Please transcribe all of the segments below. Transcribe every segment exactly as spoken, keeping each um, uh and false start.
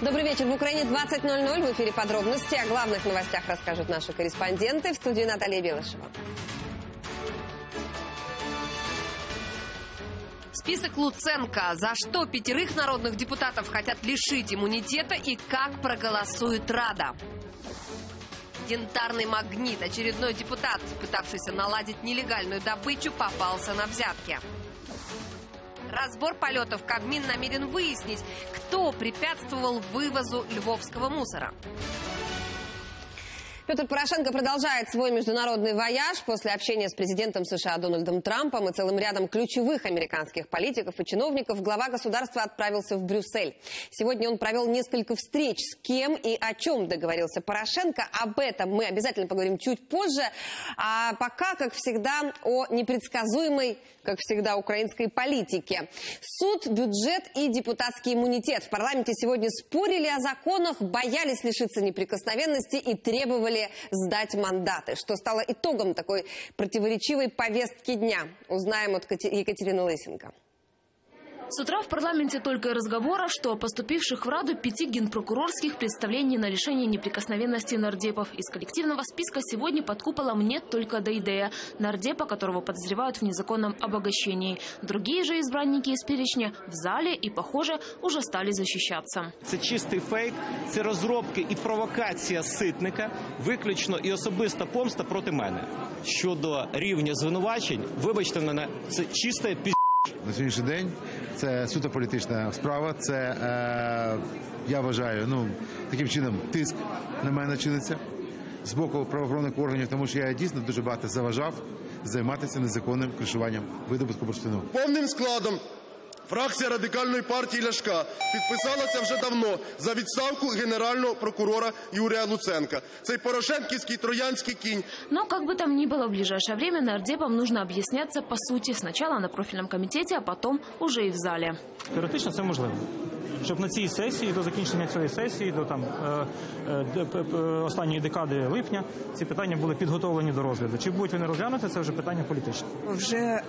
Добрый вечер. В Украине двадцать ноль-ноль. В эфире подробности. О главных новостях расскажут наши корреспонденты. В студии Наталья Белышева. Список Луценко. За что пятерых народных депутатов хотят лишить иммунитета и как проголосует Рада. Янтарный магнит. Очередной депутат, пытавшийся наладить нелегальную добычу, попался на взятке. Разбор полетов. Кабмин намерен выяснить, кто препятствовал вывозу львовского мусора. Петр Порошенко продолжает свой международный вояж. После общения с президентом США Дональдом Трампом и целым рядом ключевых американских политиков и чиновников глава государства отправился в Брюссель. Сегодня он провел несколько встреч. С кем и о чем договорился Порошенко, об этом мы обязательно поговорим чуть позже. А пока, как всегда, о непредсказуемой, как всегда, украинской политике. Суд, бюджет и депутатский иммунитет. В парламенте сегодня спорили о законах, боялись лишиться неприкосновенности и требовали сдать мандаты, что стало итогом такой противоречивой повестки дня. Узнаем от Екатерины Лысенко. С утра в парламенте только разговоров, что о поступивших в Раду пяти генпрокурорских представлений на решение неприкосновенности нардепов. Из коллективного списка сегодня под куполом нет только Дейдея, нардепа, которого подозревают в незаконном обогащении. Другие же избранники из перечня в зале и, похоже, уже стали защищаться. Это чистый фейк, это разработки и провокация Ситника, выключно и особиста помста против меня. Щодо рівня звинувачень, вибачте мене, это чистая пи***. На сьогоднішній день це суто політична справа, це, е, я вважаю, ну, таким чином тиск на мене чиниться з боку правоохоронних органів, тому що я дійсно дуже багато заважав займатися незаконним кришуванням видобутку бурштину. Повним складом фракція Радикальної партії Ляшка підписалася вже давно за відставку генерального прокурора Юрия Луценко. Цей порошенківський троянский кинь. Но как бы там ни было, в ближайшее время нардепам нужно объясняться по сути. Сначала на профильном комитете, а потом уже и в зале. Теоретично це можливо. Щоб на цій сесії, до закінчення цієї сесії, до там, останньої декади липня, ці питання були підготовлені до розгляду. Чи будуть вони розглянути, це вже питання політичне. Вже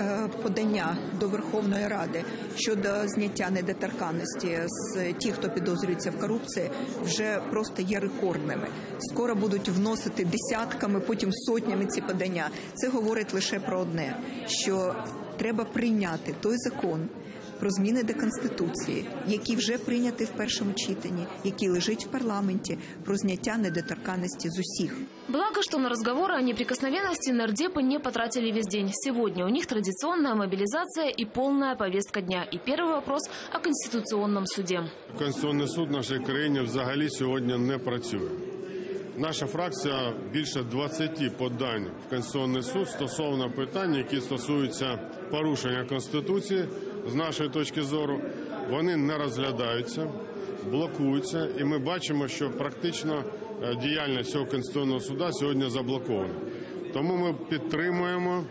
подання до Верховної Ради щодо зняття недоторканності з тих, хто підозрюється в корупції, вже просто є рекордними. Скоро будуть вносити десятками, потім сотнями ці подання. Це говорить лише про одне, що треба прийняти той закон, про зміни до Конституції, які вже прийняті в першому читанні, які лежать в парламенті, про зняття недоторканності з усіх. Благо, что на разговоры о неприкосновенности нардепы не потратили весь день. Сегодня у них традиционная мобилизация и полная повестка дня. И первый вопрос о Конституционном суде. Конституционный суд в нашей стране взагалі сегодня не працює. Наша фракция больше двадцати подань в Конституционный суд стосовно питань, які стосуються порушення Конституції. З нашої точки зору, вони не розглядаються, блокуються, і ми бачимо, що практично діяльність цього Конституційного суду сьогодні заблокована. Тому ми підтримуємо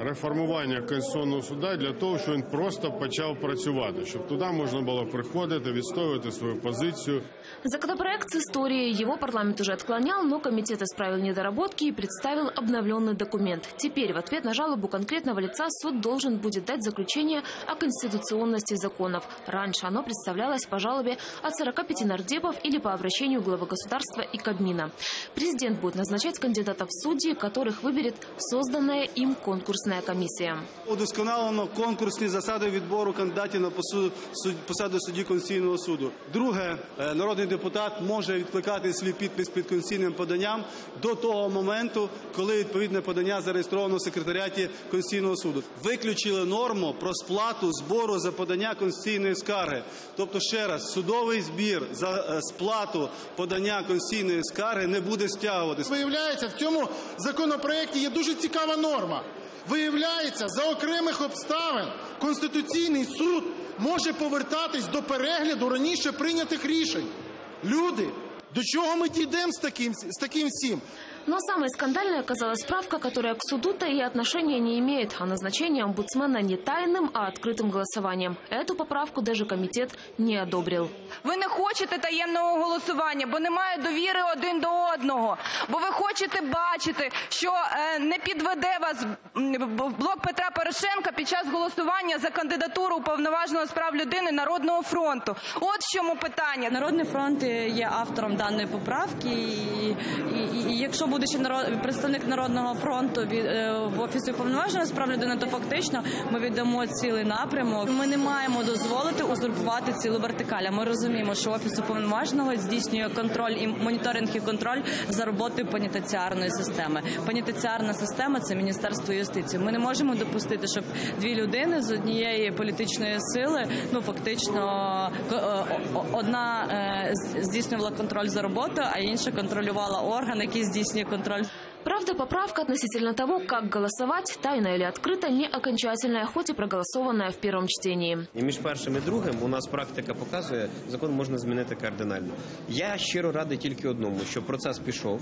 реформування Конституційного суду для того, щоб він просто почав працювати, щоб туди можна було приходити, відстоювати свою позицію. Законопроект с историей. Его парламент уже отклонял, но комитет исправил недоработки и представил обновленный документ. Теперь в ответ на жалобу конкретного лица суд должен будет дать заключение о конституционности законов. Раньше оно представлялось по жалобе от сорока пяти нардепов или по обращению главы государства и Кабмина. Президент будет назначать кандидатов в судьи, которых выберет созданная им конкурсная комиссия. Удосконалено конкурсные засады відбору кандидатів на посаду судді Конституційного суду. Друге, народний депутат може відкликати свій підпис під конституційним поданням до того моменту, коли відповідне подання зареєстровано в секретаріаті Конституційного суду. Виключили норму про сплату збору за подання конституційної скарги. Тобто, ще раз, судовий збір за сплату подання конституційної скарги не буде стягуватись. Виявляється, в цьому законопроекті є дуже цікава норма. Виявляється, за окремих обставин Конституційний суд може повертатись до перегляду раніше прийнятих рішень. Люди, до чого ми дійдемо з таким, з таким всім? Но самой скандальной оказалась справка, которая к суду-то и отношения не имеет, а назначение омбудсмена не тайным, а открытым голосованием. Эту поправку даже комитет не одобрил. Ви не хочете таємного голосування, бо немає довіри один до одного. Бо ви хочете бачити, що не підведе вас блок Петра Порошенка під час голосування за кандидатуру уповноваженого з прав людини Народного фронту. От в чому питання. Народний фронт є автором даної поправки. І, і, і якщо будучи народ, представник Народного фронту від, в Офісі уповноваженого з прав людини, то фактично ми віддамо цілий напрямок. Ми не маємо дозволити узурпувати цілу вертикаль. Ми розуміємо, що Офіс уповноваженого здійснює контроль і моніторинг і контроль за роботою пенітенціарної системи. Пенітенціарна система – це Міністерство юстиції. Ми не можемо допустити, щоб дві людини з однієї політичної сили, ну фактично одна здійснювала контроль за роботою, а інша контролювала орган, який здійснює контроль. Правда, поправка относительно того, как голосовать, тайно или открыто, не окончательная, хоть и проголосованная в первом чтении. И між першим і другим у нас практика показує, закон можна змінити кардинально. Я щиро радий тільки одному, що процес пішов,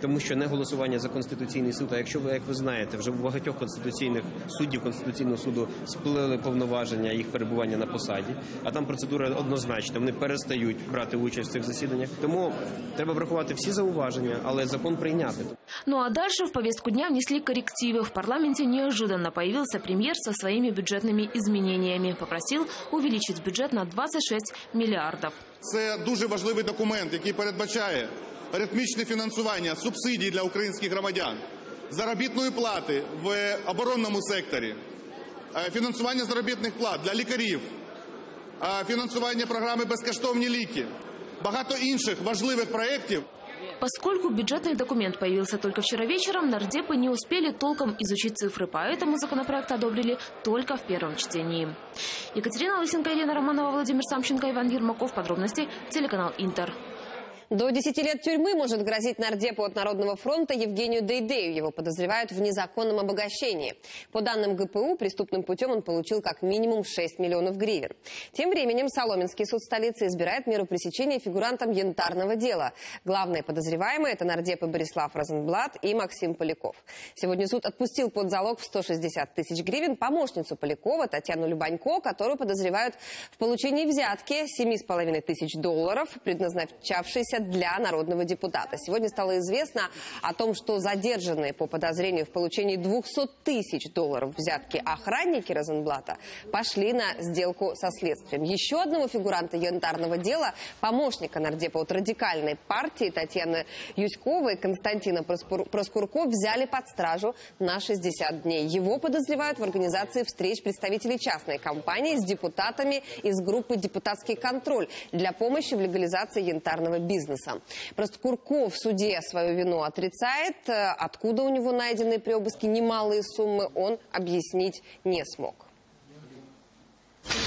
тому що не голосування за Конституційний суд, а якщо ви, як ви знаєте, вже в багатьох конституційних суддів Конституційного суду сплили повноваження їх перебування на посаді, а там процедура однозначна, вони перестають брати участь в цих засіданнях. Тому треба врахувати всі зауваження, але закон прийняти. Ну а дальше в повестку дня внесли коррективы. В парламенте неожиданно появился премьер со своими бюджетными изменениями. Попросил увеличить бюджет на двадцять шість миллиардов. Это очень важный документ, который передбачає ритмичне фінансування субсидій для українських громадян, заробітної плати в оборонному секторі, фінансування заробітних плат для лікарів, фінансування програми «Безкоштовні ліки», багато інших важливих проєктів. Поскольку бюджетный документ появился только вчера вечером, нардепы не успели толком изучить цифры, поэтому законопроект одобрили только в первом чтении. Екатерина Лысенко, Елена Романова, Владимир Самченко, Иван Ермаков. Подробности. Телеканал Интер. До десяти лет тюрьмы может грозить нардепу от Народного фронта Евгению Дейдею. Его подозревают в незаконном обогащении. По данным ГПУ, преступным путем он получил как минимум шесть миллионов гривен. Тем временем Соломенский суд столицы избирает меру пресечения фигурантам янтарного дела. Главные подозреваемые – это нардепы Борислав Розенблат и Максим Поляков. Сегодня суд отпустил под залог в сто шестьдесят тысяч гривен помощницу Полякова Татьяну Любанько, которую подозревают в получении взятки семи с половиной тысяч долларов, предназначавшейся для народного депутата. Сегодня стало известно о том, что задержанные по подозрению в получении двухсот тысяч долларов взятки охранники Розенблата пошли на сделку со следствием. Еще одного фигуранта янтарного дела, помощника нардепа от радикальной партии Татьяны Юськовой и Константина Проскурко, взяли под стражу на шестьдесят дней. Его подозревают в организации встреч представителей частной компании с депутатами из группы «Депутатский контроль» для помощи в легализации янтарного бизнеса. Проскурко в суде свою вину отрицает. Откуда у него найденные при обыске немалые суммы, он объяснить не смог.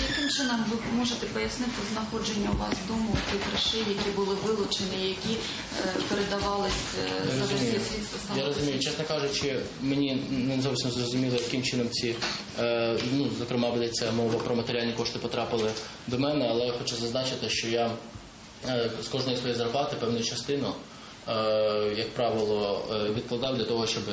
Яким чином ви можете пояснити знаходження у вас дому тих грошей, які були вилучені, які передавались за слідство? Я розумію, чесно кажучи, мені не зовсім зрозуміло, яким чином ці, ну, зокрема, ведеться мова про матеріальні кошти потрапили до мене, але я хочу зазначити, що я з кожної своєї зарплати певну частину, як правило, відкладав для того, щоб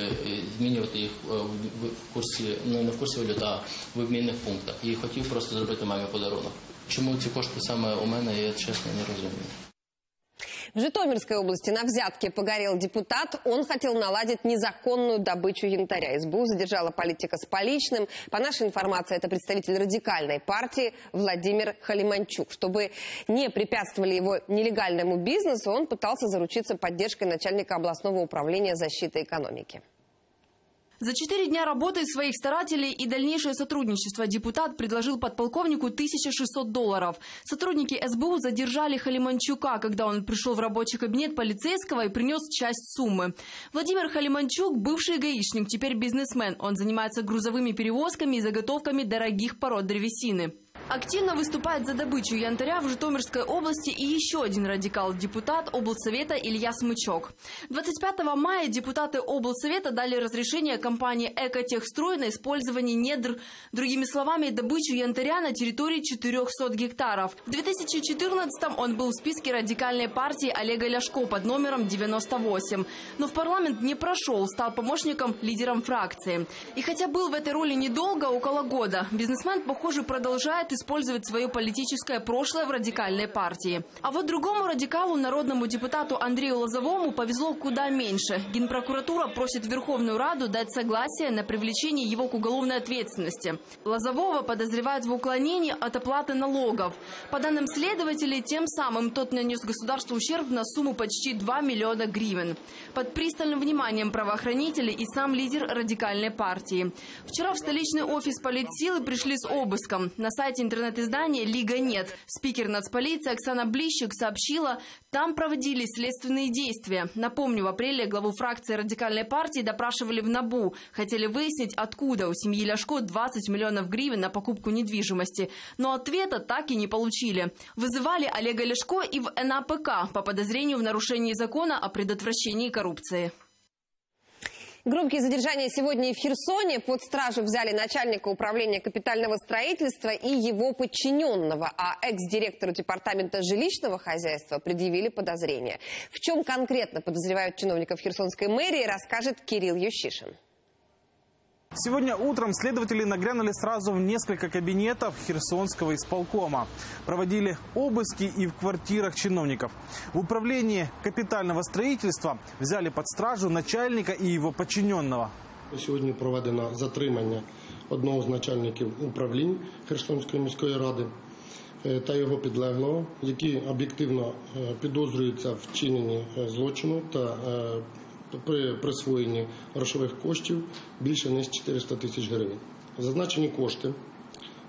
змінювати їх в курсі, ну, не в курсі валют, а в обмінних пунктах. І хотів просто зробити мамі подарунок. Чому ці кошти саме у мене, я чесно не розумію. В Житомирской области на взятке погорел депутат. Он хотел наладить незаконную добычу янтаря. СБУ задержала политика с поличным. По нашей информации, это представитель радикальной партии Владимир Халиманчук. Чтобы не препятствовали его нелегальному бизнесу, он пытался заручиться поддержкой начальника областного управления защиты экономики. За четыре дня работы своих старателей и дальнейшее сотрудничество депутат предложил подполковнику тысячу шестьсот долларов. Сотрудники СБУ задержали Халиманчука, когда он пришел в рабочий кабинет полицейского и принес часть суммы. Владимир Халиманчук – бывший гаишник, теперь бизнесмен. Он занимается грузовыми перевозками и заготовками дорогих пород древесины. Активно выступает за добычу янтаря в Житомирской области и еще один радикал-депутат облсовета Илья Смычок. двадцать пятого мая депутаты облсовета дали разрешение компании «Экотехстрой» на использование недр, другими словами, добычу янтаря на территории четырёхсот гектаров. В две тысячи четырнадцатом он был в списке радикальной партии Олега Ляшко под номером девяносто восемь. Но в парламент не прошел, стал помощником лидером фракции. И хотя был в этой роли недолго, около года, бизнесмен, похоже, продолжает использовать свое политическое прошлое в радикальной партии. А вот другому радикалу, народному депутату Андрею Лозовому, повезло куда меньше. Генпрокуратура просит Верховную Раду дать согласие на привлечение его к уголовной ответственности. Лозового подозревают в уклонении от оплаты налогов. По данным следователей, тем самым тот нанес государству ущерб на сумму почти два миллиона гривен. Под пристальным вниманием правоохранителей и сам лидер радикальной партии. Вчера в столичный офис политсилы пришли с обыском. На сайте интернет-издания «Лига нет». Спикер нацполиции Оксана Блищик сообщила, там проводились следственные действия. Напомню, в апреле главу фракции радикальной партии допрашивали в НАБУ. Хотели выяснить, откуда у семьи Ляшко двадцать миллионов гривен на покупку недвижимости. Но ответа так и не получили. Вызывали Олега Ляшко и в эн а пэ ка по подозрению в нарушении закона о предотвращении коррупции. Громкие задержания сегодня и в Херсоне. Под стражу взяли начальника управления капитального строительства и его подчиненного, а экс-директору департамента жилищного хозяйства предъявили подозрения. В чем конкретно подозревают чиновников Херсонской мэрии, расскажет Кирилл Ющишин. Сегодня утром следователи нагрянули сразу в несколько кабинетов Херсонского исполкома. Проводили обыски и в квартирах чиновников. В управлении капитального строительства взяли под стражу начальника и его подчиненного. Сегодня проведено затримання одного з начальників управлінь Херсонської міської ради та його підлеглого, які об'єктивно підозрюються в чиненні злочину та при присвоєнні грошових коштів більше ніж чотириста тисяч гривень. Зазначені кошти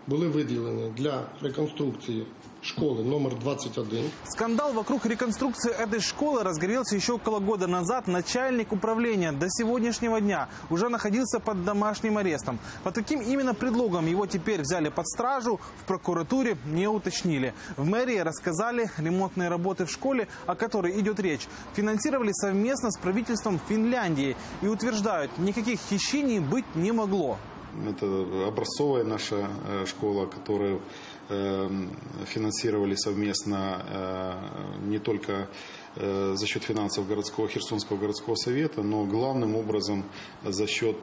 були виділені для реконструкції школы номер двадцать один. Скандал вокруг реконструкции этой школы разгорелся еще около года назад. Начальник управления до сегодняшнего дня уже находился под домашним арестом. Под каким именно предлогом его теперь взяли под стражу, в прокуратуре не уточнили. В мэрии рассказали, ремонтные работы в школе, о которой идет речь, финансировали совместно с правительством Финляндии. И утверждают, никаких хищений быть не могло. Это образцовая наша школа, которая финансировали совместно не только за счет финансов городского, Херсонского городского совета, но главным образом за счет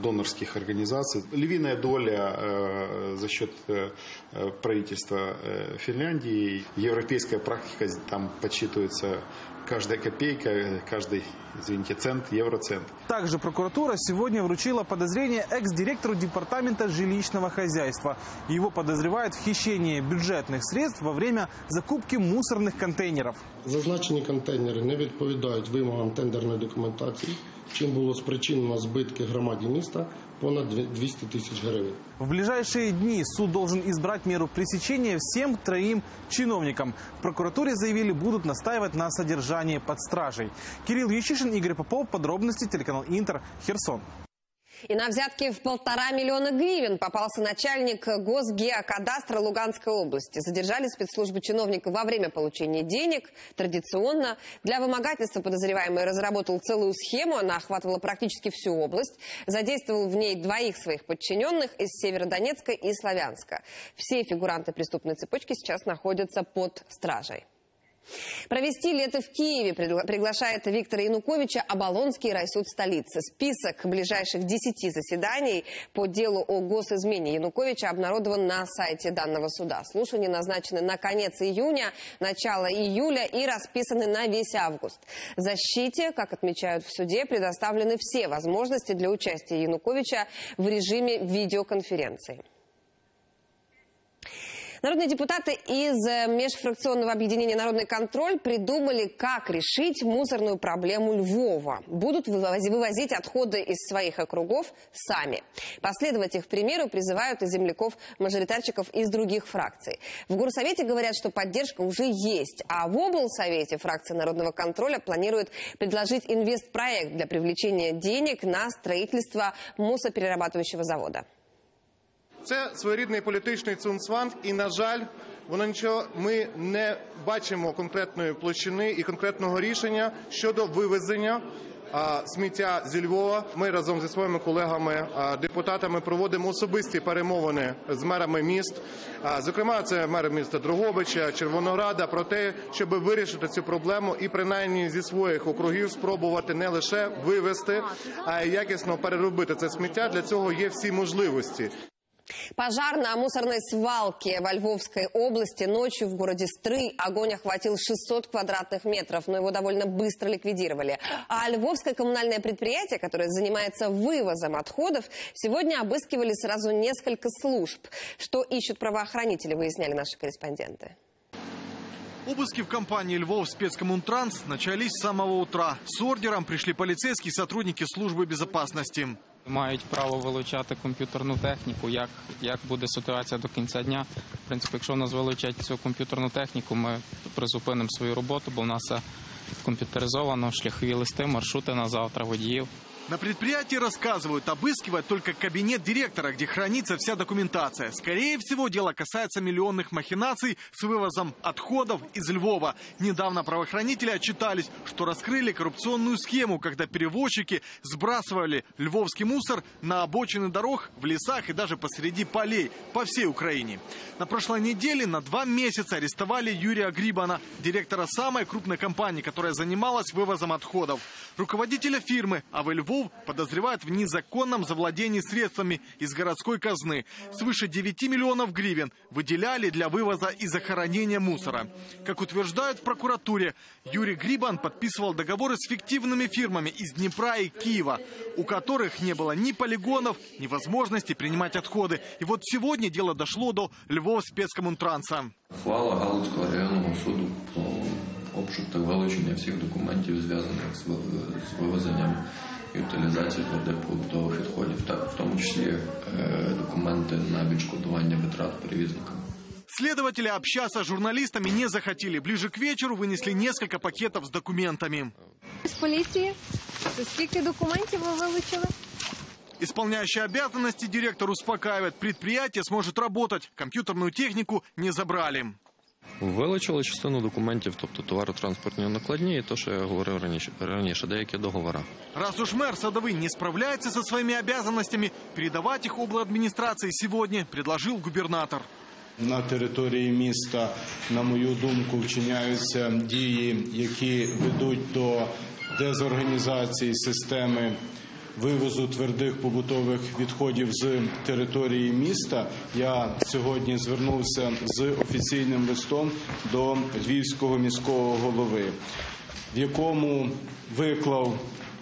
донорских организаций. Львиная доля за счет правительства Финляндии. Европейская практика, там подсчитывается каждая копейка, каждый, извините, цент, евроцент. Также прокуратура сегодня вручила подозрение экс-директору департамента жилищного хозяйства. Его подозревают в хищении бюджетных средств во время закупки мусорных контейнеров. Зазначені контейнери не відповідають вимогам тендерної документації, чим було спричинено збитки громаді міста понад двести тысяч гривен. В ближайшие дни суд должен избрать меру пресечения всем троим чиновникам. В прокуратуре заявили, будут настаивать на содержании под стражей. Кирилл Ющишин, Игорь Попов, подробности, телеканал Интер, Херсон. И на взятки в полтора миллиона гривен попался начальник госгеокадастра Луганской области. Задержали спецслужбы чиновника во время получения денег. Традиционно для вымогательства подозреваемый разработал целую схему. Она охватывала практически всю область. Задействовал в ней двоих своих подчиненных из Северодонецка и Славянска. Все фигуранты преступной цепочки сейчас находятся под стражей. Провести лето в Киеве приглашает Виктора Януковича оболонский райсуд столицы. Список ближайших десяти заседаний по делу о госизмене Януковича обнародован на сайте данного суда. Слушания назначены на конец июня, начало июля и расписаны на весь август. Защите, как отмечают в суде, предоставлены все возможности для участия Януковича в режиме видеоконференции. Народные депутаты из межфракционного объединения «Народный контроль» придумали, как решить мусорную проблему Львова. Будут вывозить отходы из своих округов сами. Последовать их примеру призывают и земляков-мажоритарщиков из других фракций. В Горсовете говорят, что поддержка уже есть. А в облсовете фракция «Народного контроля» планирует предложить инвестпроект для привлечения денег на строительство мусоперерабатывающего завода. Це своєрідний політичний цунцванг, і, на жаль, воно нічого, ми не бачимо конкретної площини і конкретного рішення щодо вивезення сміття зі Львова. Ми разом зі своїми колегами-депутатами проводимо особисті перемовини з мерами міст. Зокрема, це мери міста Дрогобича, Червонограда, про те, щоб вирішити цю проблему і принаймні зі своїх округів спробувати не лише вивезти, а й якісно переробити це сміття. Для цього є всі можливості. Пожар на мусорной свалке во Львовской области. Ночью в городе Стрий огонь охватил шестьсот квадратных метров, но его довольно быстро ликвидировали. А львовское коммунальное предприятие, которое занимается вывозом отходов, сегодня обыскивали сразу несколько служб. Что ищут правоохранители, выясняли наши корреспонденты. Обыски в компании «Львов спецкоммунтранс» начались с самого утра. С ордером пришли полицейские и сотрудники службы безопасности. Мають право вилучати комп'ютерну техніку, як, як буде ситуація до кінця дня. В принципі, якщо в нас вилучать цю комп'ютерну техніку, ми призупинимо свою роботу, бо в нас все комп'ютеризовано, шляхові листи, маршрути на завтра, водіїв. На предприятии рассказывают, обыскивают только кабинет директора, где хранится вся документация. Скорее всего, дело касается миллионных махинаций с вывозом отходов из Львова. Недавно правоохранители отчитались, что раскрыли коррупционную схему, когда перевозчики сбрасывали львовский мусор на обочины дорог, в лесах и даже посреди полей по всей Украине. На прошлой неделе на два месяца арестовали Юрия Грибана, директора самой крупной компании, которая занималась вывозом отходов. Руководителя фирмы «А в Львове» подозревают в незаконном завладении средствами из городской казны. Свыше девяти миллионов гривен выделяли для вывоза и захоронения мусора. Как утверждают в прокуратуре, Юрий Грибан подписывал договоры с фиктивными фирмами из Днепра и Киева, у которых не было ни полигонов, ни возможности принимать отходы. И вот сегодня дело дошло до Львов спецкомунтранса. Хвала Галицкого районному суду по обшуку и вилучення всех документов, связанных с вывозением і утилізацію побутових відходів, так, в тому числі документи на відшкодування витрат перевізникам. Следователи общаться с журналистами не захотели. Ближе к вечеру вынесли несколько пакетов с документами. Из полиции? Сколько документов вы вылучили? Исполняющий обязанности директор успокаивает. Предприятие сможет работать. Компьютерную технику не забрали. Вилучили частину документів, тобто товаротранспортні накладні і те, що я говорив раніше, раніше деякі договори. Раз уж мэр Садовый не справляется со своими обязанностями, передавать их обладминистрации сегодня предложил губернатор. На території міста, на мою думку, вчиняються дії, які ведуть до дезорганізації системи вивозу твердих побутових відходів з території міста. Я сьогодні звернувся з офіційним листом до львівського міського голови, в якому виклав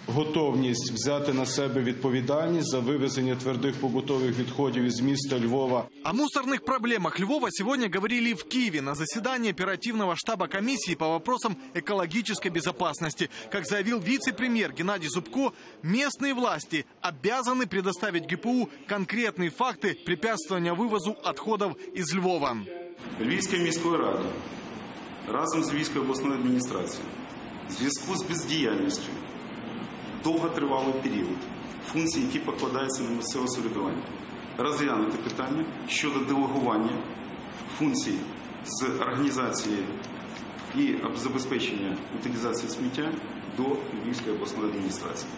готовність взяти на себе відповідальність за вивезення твердих побутових відходів із міста Львова. О мусорных проблемах Львова сегодня говорили в Киеве на заседании оперативного штаба комиссии по вопросам экологической безопасности. Как заявил вице-премьер Геннадий Зубко, местные власти обязаны предоставить ГПУ конкретные факты препятствования вывозу отходов из Львова. Львівська міська рада разом з Львівською обласною адміністрацією в зв'язку з бездіяльністю довготривалий період функції, які покладаються на місцеве самоврядування, розглянути питання щодо делегування функцій з організації і забезпечення утилізації сміття до Львівської обласної адміністрації.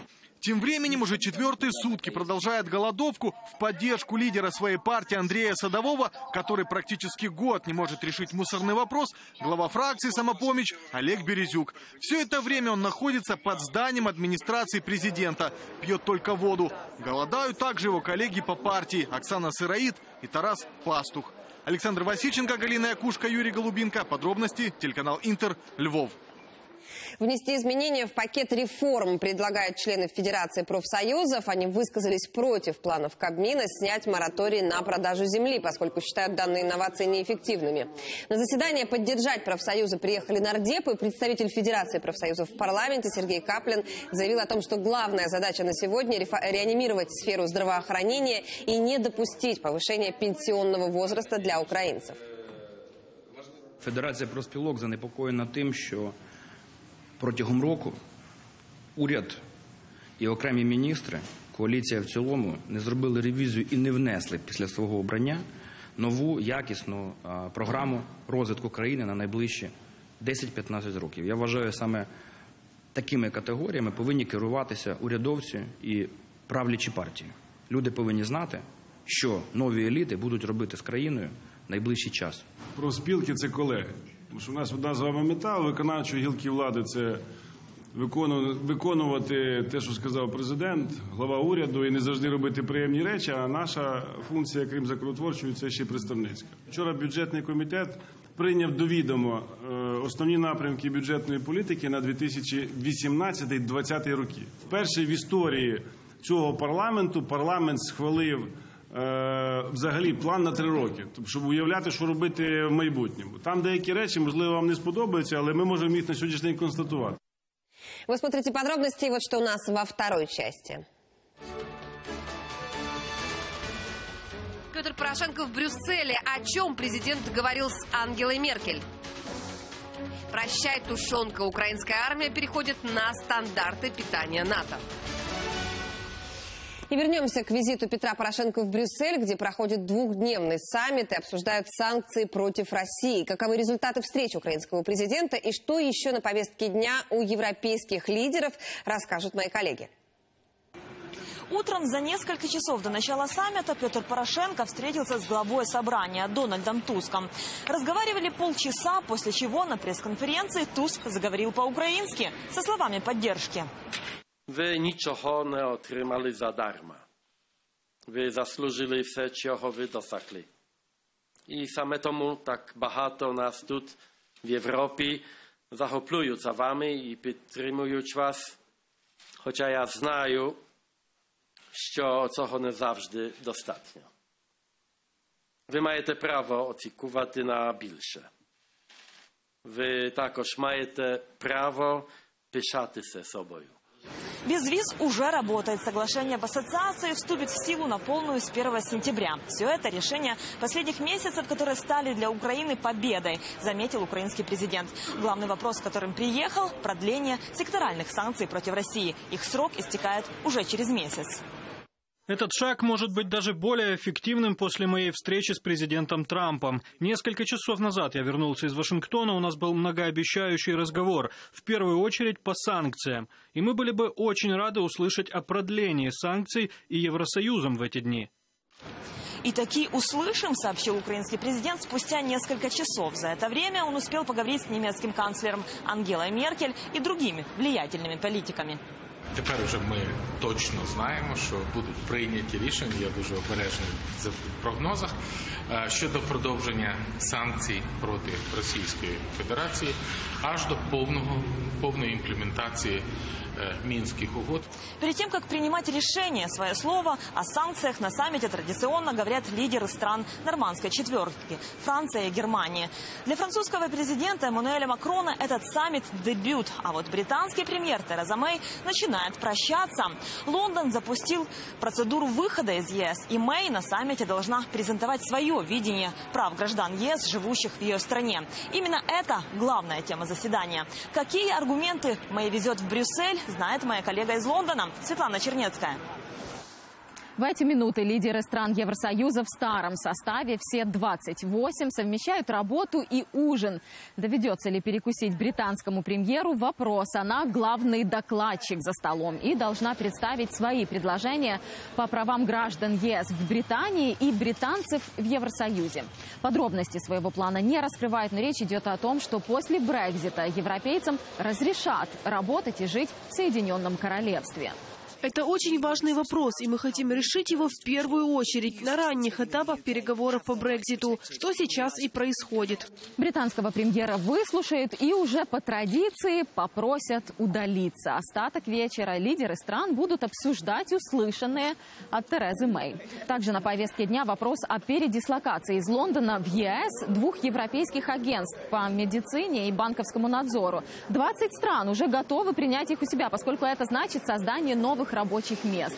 Тем временем уже четвертые сутки продолжает голодовку в поддержку лидера своей партии Андрея Садового, который практически год не может решить мусорный вопрос, глава фракции «Самопомощь» Олег Березюк. Все это время он находится под зданием администрации президента, пьет только воду. Голодают также его коллеги по партии Оксана Сыроид и Тарас Пастух. Александр Васильченко, Галина Якушка, Юрий Голубенко. Подробности телеканал «Интер», Львов. Внести изменения в пакет реформ предлагают члены Федерации профсоюзов. Они высказались против планов Кабмина снять мораторий на продажу земли, поскольку считают данные инновации неэффективными. На заседание поддержать профсоюзы приехали нардепы. Представитель Федерации профсоюзов в парламенте Сергей Каплин заявил о том, что главная задача на сегодня – реанимировать сферу здравоохранения и не допустить повышения пенсионного возраста для украинцев. Федерация профспілок занепокоєна тим, що протягом року уряд і окремі міністри коаліція в цілому не зробили ревізію і не внесли після свого обрання нову якісну програму розвитку країни на найближчі десять-п'ятнадцять років. Я вважаю, саме такими категоріями повинні керуватися урядовці і правлячі партії. Люди повинні знати, що нові еліти будуть робити з країною найближчий час. Профспілки – це колеги. Тому що в нас одна з вами мета виконавчої гілки влади – це виконувати те, що сказав президент, глава уряду, і не завжди робити приємні речі, а наша функція, крім законотворчої, це ще й представницька. Вчора бюджетний комітет прийняв до відома основні напрямки бюджетної політики на дві тисячі вісімнадцятий-двадцятий роки. Вперше в історії цього парламенту парламент схвалив взагалі план на три роки, щоб уявляти, що робити в майбутньому. Там деякі речі, можливо, вам не сподобаються, але ми можемо їх на сьогоднішній день констатувати. Вы смотрите подробности, вот что у нас во второй части. Петр Порошенко в Брюсселе. О чем президент говорил с Ангелой Меркель? Прощай, тушенка. Украинская армия переходит на стандарты питания НАТО. И вернемся к визиту Петра Порошенко в Брюссель, где проходит двухдневный саммит и обсуждают санкции против России. Каковы результаты встреч украинского президента и что еще на повестке дня у европейских лидеров, расскажут мои коллеги. Утром за несколько часов до начала саммита Петр Порошенко встретился с главой собрания Дональдом Туском. Разговаривали полчаса, после чего на пресс-конференции Туск заговорил по-украински со словами поддержки. Ви нічого не отримали задарма. Ви заслужили все, чого ви досягли. І саме тому так багато нас тут, в Європі, захоплюють за вами і підтримують вас. Хоча я знаю, що цього не завжди достатньо. Ви маєте право очікувати на більше. Ви також маєте право пишатися собою. Без виз уже работает. Соглашение об ассоциации вступит в силу на полную с первого сентября. Все это решение последних месяцев, которые стали для Украины победой, заметил украинский президент. Главный вопрос, с которым приехал – продление секторальных санкций против России. Их срок истекает уже через месяц. Этот шаг может быть даже более эффективным после моей встречи с президентом Трампом. Несколько часов назад я вернулся из Вашингтона, у нас был многообещающий разговор, в первую очередь по санкциям. И мы были бы очень рады услышать о продлении санкций и Евросоюзом в эти дни. И таки услышим, сообщил украинский президент спустя несколько часов. За это время он успел поговорить с немецким канцлером Ангелой Меркель и другими влиятельными политиками. Тепер вже ми точно знаємо, що будуть прийняті рішення, я дуже обережний в прогнозах, щодо продовження санкцій проти Російської Федерації аж до повного, повної імплементації Минских угод. Перед тем, как принимать решение, свое слово о санкциях на саммите традиционно говорят лидеры стран Нормандской четверки – Франция и Германия. Для французского президента Эммануэля Макрона этот саммит – дебют, а вот британский премьер Тереза Мей начинает прощаться. Лондон запустил процедуру выхода из ЕС, и Мей на саммите должна презентовать свое видение прав граждан ЕС, живущих в ее стране. Именно это главная тема заседания. Какие аргументы Мей везет в Брюссель, знает моя коллега из Лондона Светлана Чернецкая. В эти минуты лидеры стран Евросоюза в старом составе, все двадцать восемь, совмещают работу и ужин. Доведется ли перекусить британскому премьеру – вопрос. Она главный докладчик за столом и должна представить свои предложения по правам граждан ЕС в Британии и британцев в Евросоюзе. Подробности своего плана не раскрывает, но речь идет о том, что после Брексита европейцам разрешат работать и жить в Соединенном Королевстве. Это очень важный вопрос, и мы хотим решить его в первую очередь на ранних этапах переговоров по Брекситу, что сейчас и происходит. Британского премьера выслушают и уже по традиции попросят удалиться. Остаток вечера лидеры стран будут обсуждать услышанные от Терезы Мэй. Также на повестке дня вопрос о передислокации из Лондона в ЕС двух европейских агентств по медицине и банковскому надзору. двадцать стран уже готовы принять их у себя, поскольку это значит создание новых рабочих мест.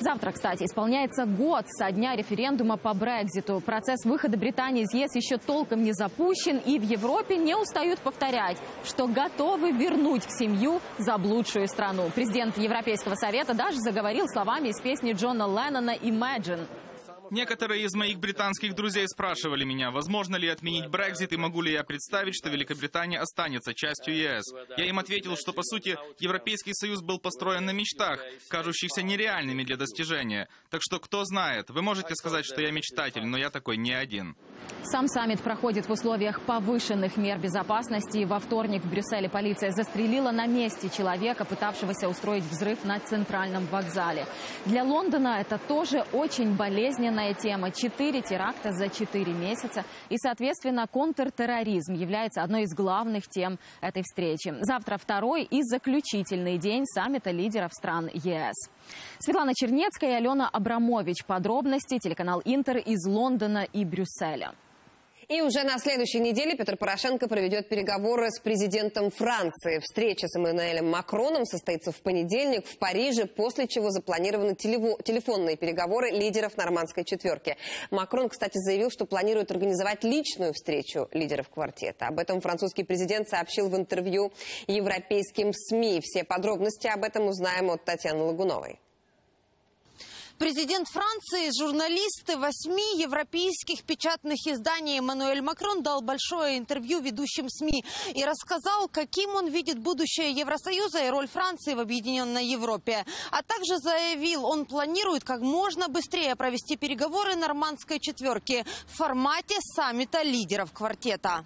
Завтра, кстати, исполняется год со дня референдума по Брекситу. Процесс выхода Британии из ЕС еще толком не запущен, и в Европе не устают повторять, что готовы вернуть в семью заблудшую страну. Президент Европейского совета даже заговорил словами из песни Джона Леннона «Imagine». Некоторые из моих британских друзей спрашивали меня, возможно ли отменить Брексит и могу ли я представить, что Великобритания останется частью ЕС. Я им ответил, что, по сути, Европейский Союз был построен на мечтах, кажущихся нереальными для достижения. Так что, кто знает, вы можете сказать, что я мечтатель, но я такой не один. Сам саммит проходит в условиях повышенных мер безопасности. Во вторник в Брюсселе полиция застрелила на месте человека, пытавшегося устроить взрыв на центральном вокзале. Для Лондона это тоже очень болезненно. Тема. Четыре теракта за четыре месяца. И, соответственно, контртерроризм является одной из главных тем этой встречи. Завтра второй и заключительный день саммита лидеров стран ЕС. Светлана Чернецкая и Алена Абрамович. Подробности. Телеканал Интер из Лондона и Брюсселя. И уже на следующей неделе Петр Порошенко проведет переговоры с президентом Франции. Встреча с Эммануэлем Макроном состоится в понедельник в Париже, после чего запланированы телефонные переговоры лидеров Нормандской четверки. Макрон, кстати, заявил, что планирует организовать личную встречу лидеров квартета. Об этом французский президент сообщил в интервью европейским СМИ. Все подробности об этом узнаем от Татьяны Лагуновой. Президент Франции, журналисты восьми европейских печатных изданий Эммануэль Макрон дал большое интервью ведущим СМИ и рассказал, каким он видит будущее Евросоюза и роль Франции в объединенной Европе. А также заявил, он планирует как можно быстрее провести переговоры Нормандской четверки в формате саммита лидеров квартета.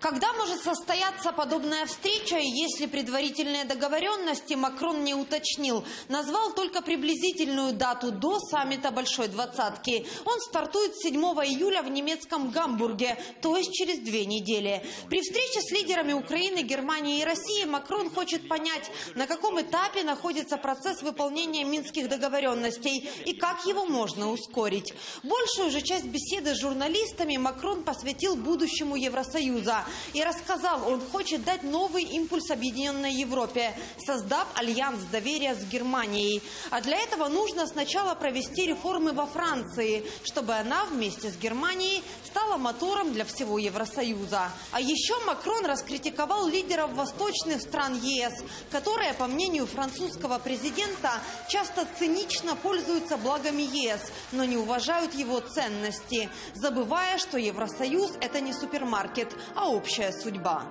Когда может состояться подобная встреча, если предварительные договоренности Макрон не уточнил? Назвал только приблизительную дату до саммита Большой двадцатки. Он стартует седьмого июля в немецком Гамбурге, то есть через две недели. При встрече с лидерами Украины, Германии и России Макрон хочет понять, на каком этапе находится процесс выполнения минских договоренностей и как его можно ускорить. Большую же часть беседы с журналистами Макрон посвятил будущему Евросоюза. И рассказал, он хочет дать новый импульс объединенной Европе, создав альянс доверия с Германией. А для этого нужно сначала провести реформы во Франции, чтобы она вместе с Германией стала мотором для всего Евросоюза. А еще Макрон раскритиковал лидеров восточных стран ЕС, которые, по мнению французского президента, часто цинично пользуются благами ЕС, но не уважают его ценности, забывая, что Евросоюз – это не супермаркет, а общая судьба.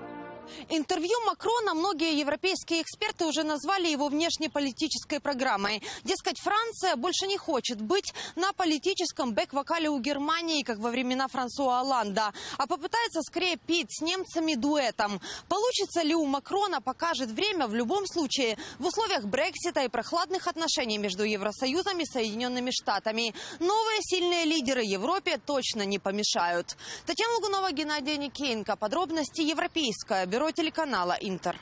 Интервью Макрона многие европейские эксперты уже назвали его внешнеполитической программой. Дескать, Франция больше не хочет быть на политическом бэк-вокале у Германии, как во времена Франсуа Олланда, а попытается скорее петь с немцами дуэтом. Получится ли у Макрона, покажет время. В любом случае, в условиях Брексита и прохладных отношений между Евросоюзом и Соединенными Штатами новые сильные лидеры Европе точно не помешают. Татьяна Лугунова, Геннадий Никеенко. Подробности Европейское бюро. Бюро телеканала «Интер».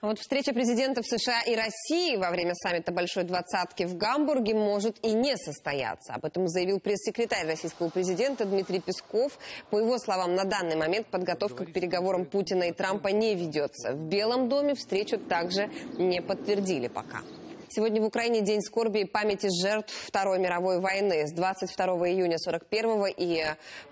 А вот встреча президентов США и России во время саммита Большой двадцатки в Гамбурге может и не состояться. Об этом заявил пресс-секретарь российского президента Дмитрий Песков. По его словам, на данный момент подготовка к переговорам Путина и Трампа не ведется. В Белом доме встречу также не подтвердили пока. Сегодня в Украине день скорби и памяти жертв Второй мировой войны. С двадцать второго июня сорок первого и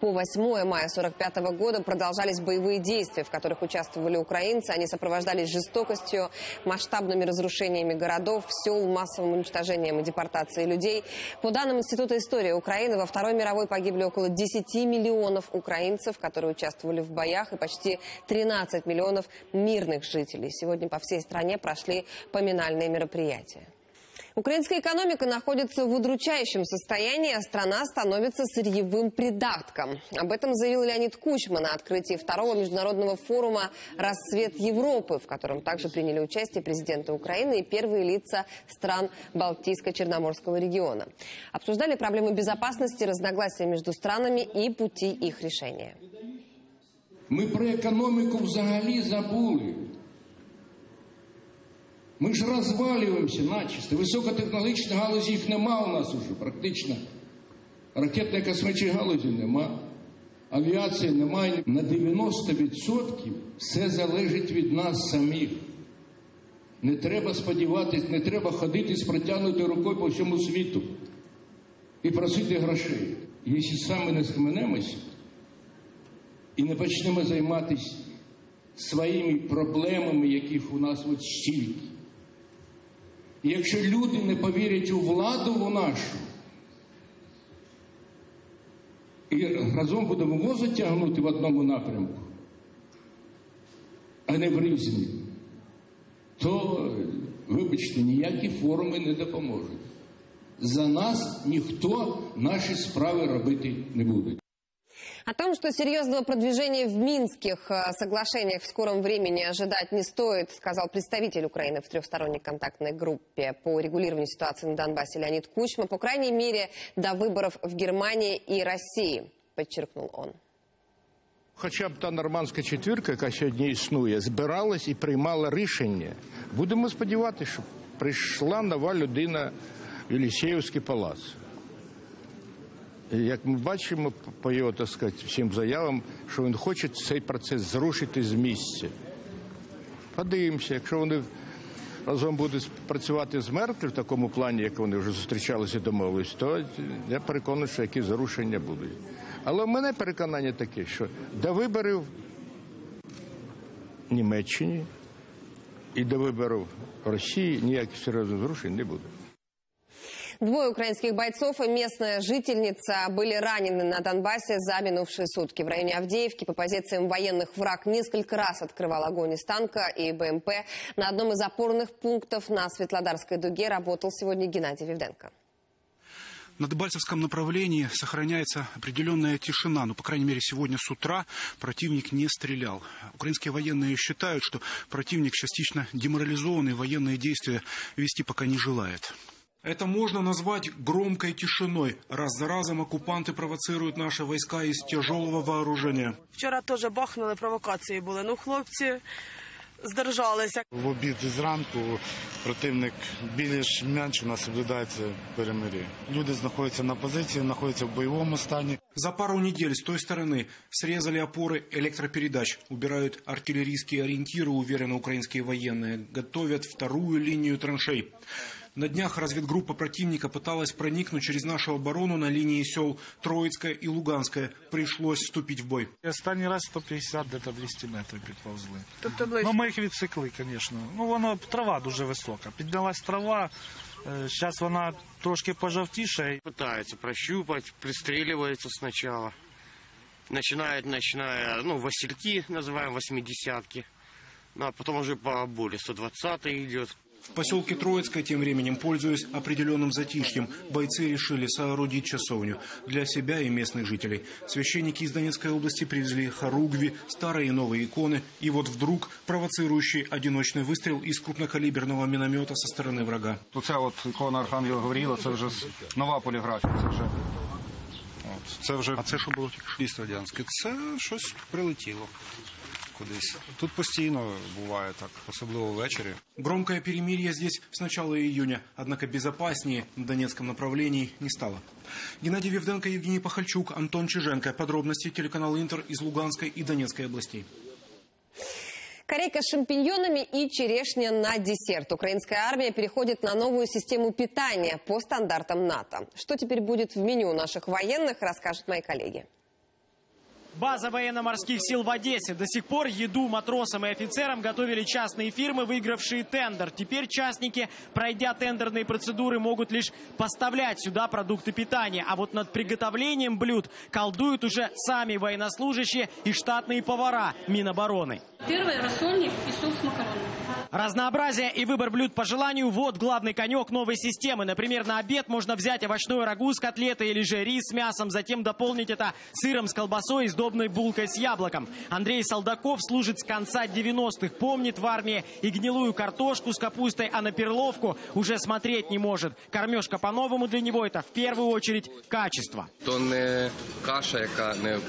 по восьмое мая сорок пятого года продолжались боевые действия, в которых участвовали украинцы. Они сопровождались жестокостью, масштабными разрушениями городов, сел, массовым уничтожением и депортацией людей. По данным Института истории Украины, во Второй мировой погибли около десяти миллионов украинцев, которые участвовали в боях, и почти тринадцати миллионов мирных жителей. Сегодня по всей стране прошли поминальные мероприятия. Украинская экономика находится в удручающем состоянии, а страна становится сырьевым придатком. Об этом заявил Леонид Кучма на открытии второго международного форума «Рассвет Европы», в котором также приняли участие президенты Украины и первые лица стран Балтийско-Черноморского региона. Обсуждали проблемы безопасности, разногласия между странами и пути их решения. Мы про экономику взагалі забыли. Ми ж розвалюємося начисто. Високотехнологічних галузів нема у нас уже практично. Ракетно-космічної галузі нема, авіації немає. На дев'яносто відсотків все залежить від нас самих. Не треба сподіватись, не треба ходити з протягнутою рукою по всьому світу і просити грошей. Якщо самі не схаменемось і не почнемо займатися своїми проблемами, яких у нас от стільки. І якщо люди не повірять у владу нашу, і разом будемо воза тягнути в одному напрямку, а не в різні, то, вибачте, ніякі форуми не допоможуть. За нас ніхто наші справи робити не буде. О том, что серьезного продвижения в Минских соглашениях в скором времени ожидать не стоит, сказал представитель Украины в трехсторонней контактной группе по регулированию ситуации на Донбассе Леонид Кучма, по крайней мере, до выборов в Германии и России, подчеркнул он. Хоча б та Нормандська четвірка, яка сьогодні існує, збиралась і приймала рішення. Будемо сподіватися, що прийшла нова людина в Єлісеївський палац. Як ми бачимо по його, так сказати, всім заявам, що він хоче цей процес зрушити з місця. Подивимося, якщо вони разом будуть працювати з Меркель в такому плані, як вони вже зустрічалися і домовились, то я переконаний, що якісь зрушення будуть. Але в мене переконання таке, що до виборів в Німеччині і до виборів в Росії ніяких серйозних зрушень не буде. Двое украинских бойцов и местная жительница были ранены на Донбассе за минувшие сутки. В районе Авдеевки по позициям военных враг несколько раз открывал огонь из танка и БМП. На одном из опорных пунктов на Светлодарской дуге работал сегодня Геннадий Вивденко. На Дебальцевском направлении сохраняется определенная тишина, но, по крайней мере, сегодня с утра противник не стрелял. Украинские военные считают, что противник частично деморализован и военные действия вести пока не желает. Это можно назвать громкой тишиной. Раз за разом оккупанты провоцируют наши войска из тяжелого вооружения. Вчера тоже бахнули, провокации были, но хлопцы сдержались. В обід і зранку противник більш-менш у нас соблюдається перемир'я. Люди знаходяться на позиції, знаходяться в бойовому стані. За пару недель с той стороны срезали опоры электропередач, убирают артиллерийские ориентиры, уверены украинские военные, готовят вторую линию траншей. На днях разведгруппа противника пыталась проникнуть через нашу оборону на линии сел Троицкая и Луганская. Пришлось вступить в бой. Останний раз сто пятьдесят, где-то двести метров приползли. Но мы их відсекли, конечно. Ну, она, трава дуже высока. Поднялась трава, сейчас она трошки пожовтіша. Пытаются прощупать, пристреливаются сначала. Начинают, начиная, ну, васильки, называем, восьмидесятки. Ну, а потом уже по боли сто двадцатый идет. В поселке Троицкое тем временем, пользуясь определенным затишьем, бойцы решили соорудить часовню для себя и местных жителей. Священники из Донецкой области привезли хоругви, старые и новые иконы. И вот вдруг провоцирующий одиночный выстрел из крупнокалиберного миномета со стороны врага. Вот эта вот икона Архангела Гавриила, это уже новая полиграфия. Это уже... Это уже... А это что было? Истрадянское. Это что-то прилетело. Кудись. Тут постоянно бывает так, особенно вечером. Громкое перемирие здесь с начала июня, однако безопаснее на Донецком направлении не стало. Геннадий Вивденко, Евгений Пахальчук, Антон Чиженко. Подробности телеканала Интер из Луганской и Донецкой областей. Корейка с шампиньонами и черешня на десерт. Украинская армия переходит на новую систему питания по стандартам НАТО. Что теперь будет в меню наших военных, расскажут мои коллеги. База военно-морских сил в Одессе. До сих пор еду матросам и офицерам готовили частные фирмы, выигравшие тендер. Теперь частники, пройдя тендерные процедуры, могут лишь поставлять сюда продукты питания. А вот над приготовлением блюд колдуют уже сами военнослужащие и штатные повара Минобороны. Первый рассольник и суп с макаронами. Разнообразие и выбор блюд по желанию – вот главный конек новой системы. Например, на обед можно взять овощную рагу с котлетой или же рис с мясом, затем дополнить это сыром с колбасой и сдобной булкой с яблоком. Андрей Солдаков служит с конца девяностых, помнит в армии и гнилую картошку с капустой, а на перловку уже смотреть не может. Кормежка по-новому для него – это в первую очередь качество. То не каша, яка не...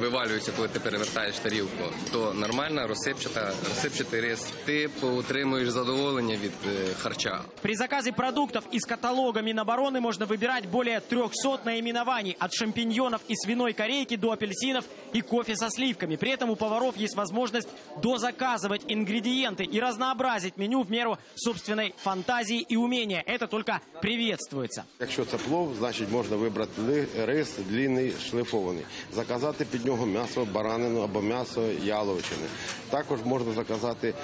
вивалюється, коли ти перевертаєш тарілку, то нормально розсипчата, розсипчатий рис. Ти поутримуєш задоволення від харча. При заказе продуктов из каталога Минобороны можно выбирать более трёхсот наименований. От шампиньонов и свиной корейки до апельсинов и кофе со сливками. При этом у поваров есть возможность дозаказывать ингредиенты и разнообразить меню в меру собственной фантазии и умения. Это только приветствуется. Если это плов, значит можно выбрать рис длинный, шлифованный. Заказать под него мясо баранину або мясо яловичины. Також можно заказать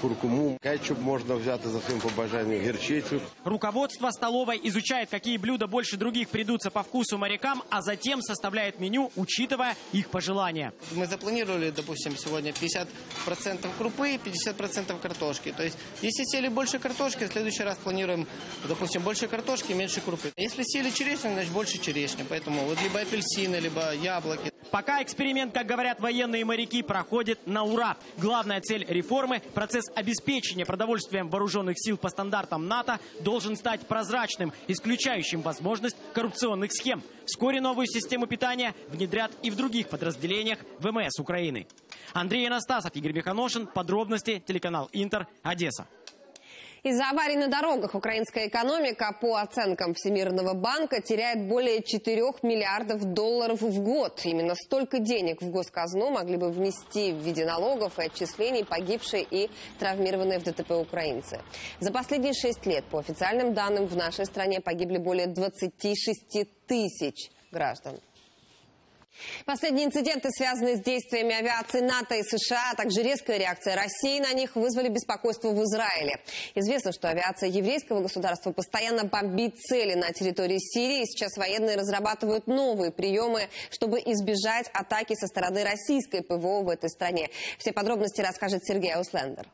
куркуму, кетчуп можно взять за своим побажанием, герчицу. Руководство столовой изучает, какие блюда больше других придутся по вкусу морякам, а затем составляет меню, учитывая их пожелания. Мы запланировали, допустим, сегодня пятьдесят процентов крупы и пятьдесят процентов картошки. То есть, если сели больше картошки, в следующий раз планируем, допустим, больше картошки, меньше крупы. Если сели черешню, значит, больше черешни. Поэтому вот либо апельсины, либо яблоки. Пока эксперимент, как говорят военные моряки, проходит на ура. Главная цель реформы – процесс обеспечения продовольствием вооруженных сил по стандартам НАТО должен стать прозрачным, исключающим возможность коррупционных схем. Вскоре новую систему питания внедрят и в других подразделениях ВМС Украины. Андрей Анастасов, Игорь Миханошин. Подробности. Телеканал «Интер». Одесса. Из-за аварий на дорогах украинская экономика, по оценкам Всемирного банка, теряет более четырёх миллиардов долларов в год. Именно столько денег в госказну могли бы внести в виде налогов и отчислений погибшие и травмированные в ДТП украинцы. За последние шесть лет, по официальным данным, в нашей стране погибли более двадцати шести тысяч граждан. Последние инциденты, связанные с действиями авиации НАТО и США, а также резкая реакция России на них, вызвали беспокойство в Израиле. Известно, что авиация еврейского государства постоянно бомбит цели на территории Сирии. Сейчас военные разрабатывают новые приемы, чтобы избежать атаки со стороны российской ПВО в этой стране. Все подробности расскажет Сергей Ауслендер.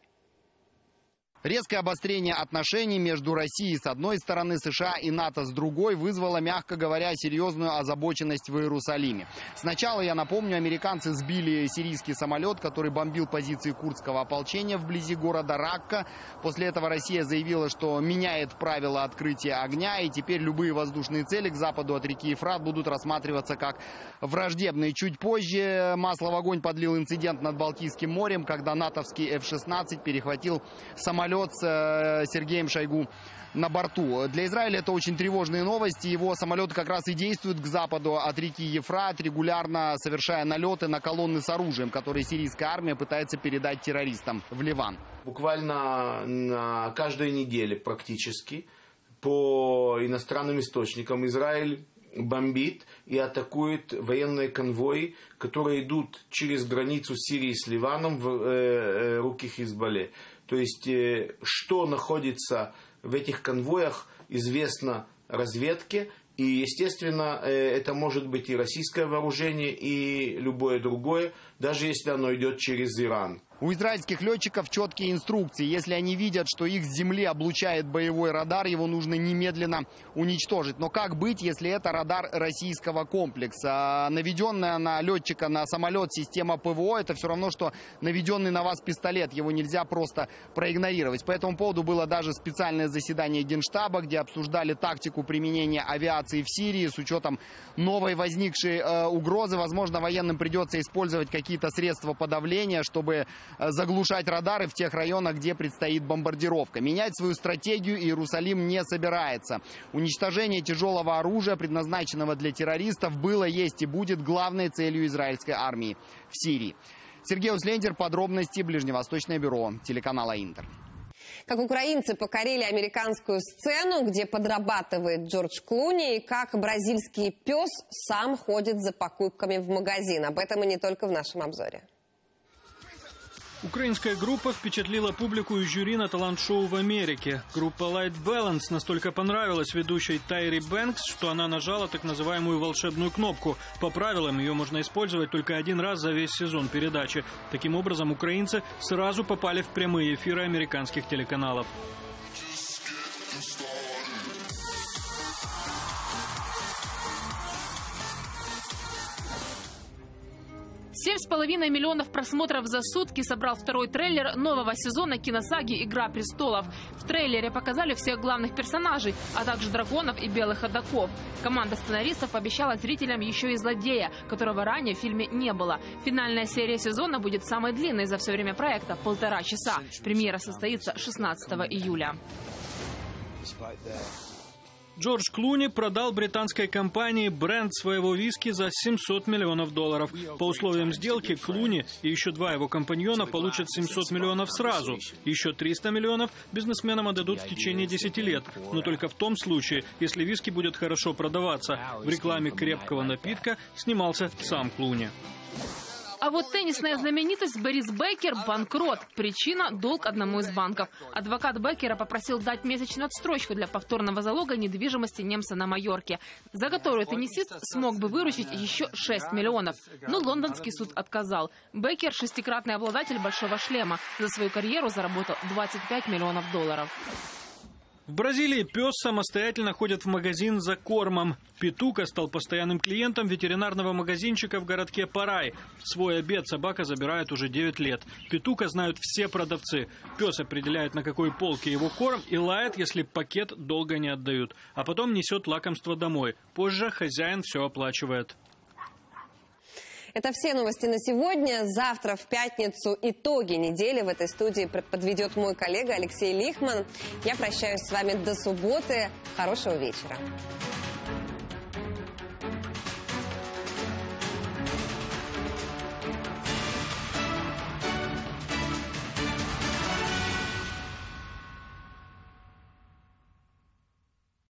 Резкое обострение отношений между Россией с одной стороны, США и НАТО с другой вызвало, мягко говоря, серьезную озабоченность в Иерусалиме. Сначала, я напомню, американцы сбили сирийский самолет, который бомбил позиции курдского ополчения вблизи города Ракка. После этого Россия заявила, что меняет правила открытия огня, и теперь любые воздушные цели к западу от реки Ефрат будут рассматриваться как враждебные. Чуть позже масло в огонь подлил инцидент над Балтийским морем, когда натовский эф шестнадцать перехватил самолет с Сергеем Шойгу на борту. Для Израиля это очень тревожные новости. Его самолеты как раз и действуют к западу от реки Ефрат, регулярно совершая налеты на колонны с оружием, которые сирийская армия пытается передать террористам в Ливан. Буквально на каждой неделе практически по иностранным источникам Израиль бомбит и атакует военные конвои, которые идут через границу Сирии с Ливаном в руки Хизбаллы. То есть, что находится в этих конвоях, известно разведке. И, естественно, это может быть и российское вооружение, и любое другое, даже если оно идет через Иран. У израильских летчиков четкие инструкции. Если они видят, что их с земли облучает боевой радар, его нужно немедленно уничтожить. Но как быть, если это радар российского комплекса? Наведенная на летчика, на самолет система ПВО, это все равно, что наведенный на вас пистолет. Его нельзя просто проигнорировать. По этому поводу было даже специальное заседание Генштаба, где обсуждали тактику применения авиации в Сирии с учетом новой возникшей э, угрозы. Возможно, военным придется использовать какие-то средства подавления, чтобы заглушать радары в тех районах, где предстоит бомбардировка. Менять свою стратегию Иерусалим не собирается. Уничтожение тяжелого оружия, предназначенного для террористов, было, есть и будет главной целью израильской армии в Сирии. Сергей Услендер, подробности, Ближневосточное бюро телеканала «Интер». Как украинцы покорили американскую сцену, где подрабатывает Джордж Клуни, и как бразильский пес сам ходит за покупками в магазин. Об этом и не только в нашем обзоре. Украинская группа впечатлила публику и жюри на талант-шоу в Америке. Группа Light Balance настолько понравилась ведущей Тайри Бэнкс, что она нажала так называемую волшебную кнопку. По правилам, ее можно использовать только один раз за весь сезон передачи. Таким образом, украинцы сразу попали в прямые эфиры американских телеканалов. семь с половиной миллионов просмотров за сутки собрал второй трейлер нового сезона киносаги «Игра престолов». В трейлере показали всех главных персонажей, а также драконов и белых ходоков. Команда сценаристов обещала зрителям еще и злодея, которого ранее в фильме не было. Финальная серия сезона будет самой длинной за все время проекта – полтора часа. Премьера состоится шестнадцатого июля. Джордж Клуни продал британской компании бренд своего виски за семьсот миллионов долларов. По условиям сделки Клуни и еще два его компаньона получат семьсот миллионов сразу. Еще триста миллионов бизнесменам отдадут в течение десяти лет. Но только в том случае, если виски будет хорошо продаваться. В рекламе крепкого напитка снимался сам Клуни. А вот теннисная знаменитость Борис Беккер – банкрот. Причина – долг одному из банков. Адвокат Беккера попросил дать месячную отсрочку для повторного залога недвижимости немца на Майорке, за которую теннисист смог бы выручить еще шесть миллионов. Но лондонский суд отказал. Беккер – шестикратный обладатель «Большого шлема». За свою карьеру заработал двадцать пять миллионов долларов. В Бразилии пес самостоятельно ходит в магазин за кормом. Петука стал постоянным клиентом ветеринарного магазинчика в городке Парай. Свой обед собака забирает уже девять лет. Петука знают все продавцы. Пес определяет, на какой полке его корм, и лает, если пакет долго не отдают. А потом несет лакомство домой. Позже хозяин все оплачивает. Это все новости на сегодня. Завтра в пятницу итоги недели в этой студии подведет мой коллега Алексей Лихман. Я прощаюсь с вами до субботы. Хорошего вечера.